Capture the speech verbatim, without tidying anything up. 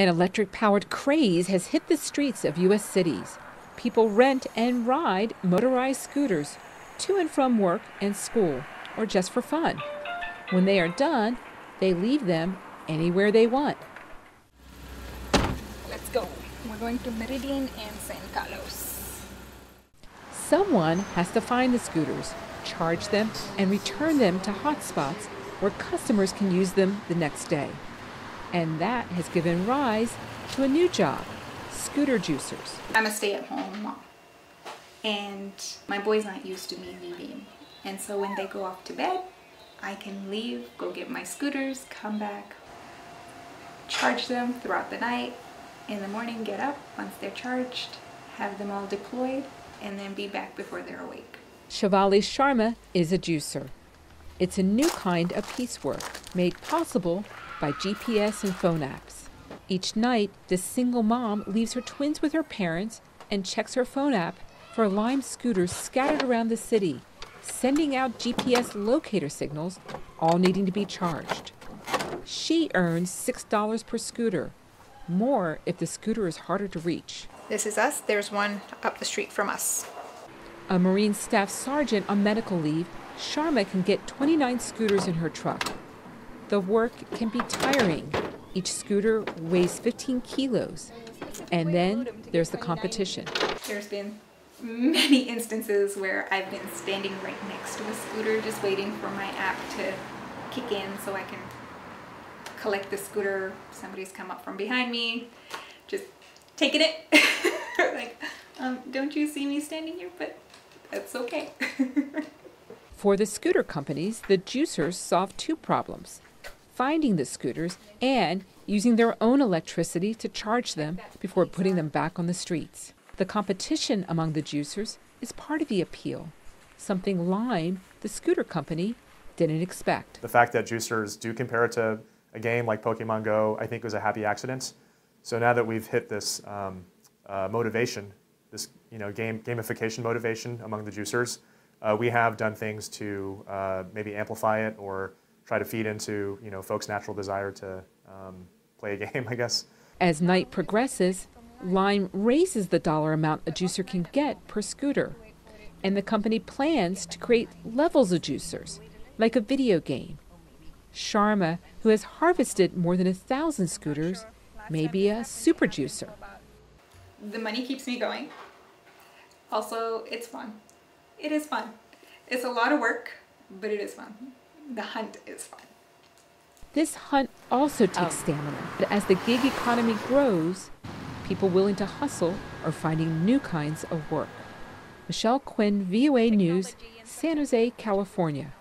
An electric-powered craze has hit the streets of U S cities. People rent and ride motorized scooters to and from work and school, or just for fun. When they are done, they leave them anywhere they want. Let's go. We're going to Meridian and San Carlos. Someone has to find the scooters, charge them, and return them to hotspots where customers can use them the next day. And that has given rise to a new job, scooter juicers. I'm a stay-at-home mom, and my boy's not used to me leaving. And so when they go off to bed, I can leave, go get my scooters, come back, charge them throughout the night, in the morning get up once they're charged, have them all deployed, and then be back before they're awake. Shivali Sharma is a juicer. It's a new kind of piecework made possible by G P S and phone apps. Each night, this single mom leaves her twins with her parents and checks her phone app for Lime scooters scattered around the city, sending out G P S locator signals, all needing to be charged. She earns six dollars per scooter, more if the scooter is harder to reach. This is us. There's one up the street from us. A Marine Staff Sergeant on medical leave, Sharma can get twenty-nine scooters in her truck. The work can be tiring. Each scooter weighs fifteen kilos. And then there's the competition. There's been many instances where I've been standing right next to a scooter just waiting for my app to kick in so I can collect the scooter. Somebody's come up from behind me, just taking it. Like, um, don't you see me standing here? But that's okay. For the scooter companies, the juicers solve two problems: finding the scooters and using their own electricity to charge them before putting them back on the streets. The competition among the juicers is part of the appeal, something Lime, the scooter company, didn't expect. The fact that juicers do compare it to a game like Pokemon Go, I think, was a happy accident. So now that we've hit this um, uh, motivation, this you know game gamification motivation among the juicers, uh, we have done things to uh, maybe amplify it or try to feed into, you know, folks' natural desire to um, play a game, I guess. As night progresses, Lime raises the dollar amount a juicer can get per scooter, and the company plans to create levels of juicers, like a video game. Sharma, who has harvested more than a thousand scooters, may be a super juicer. The money keeps me going. Also, it's fun. It is fun. It's a lot of work, but it is fun. The hunt is fun. This hunt also takes oh. stamina. But as the gig economy grows, people willing to hustle are finding new kinds of work. Michelle Quinn, V O A News, San Jose, California.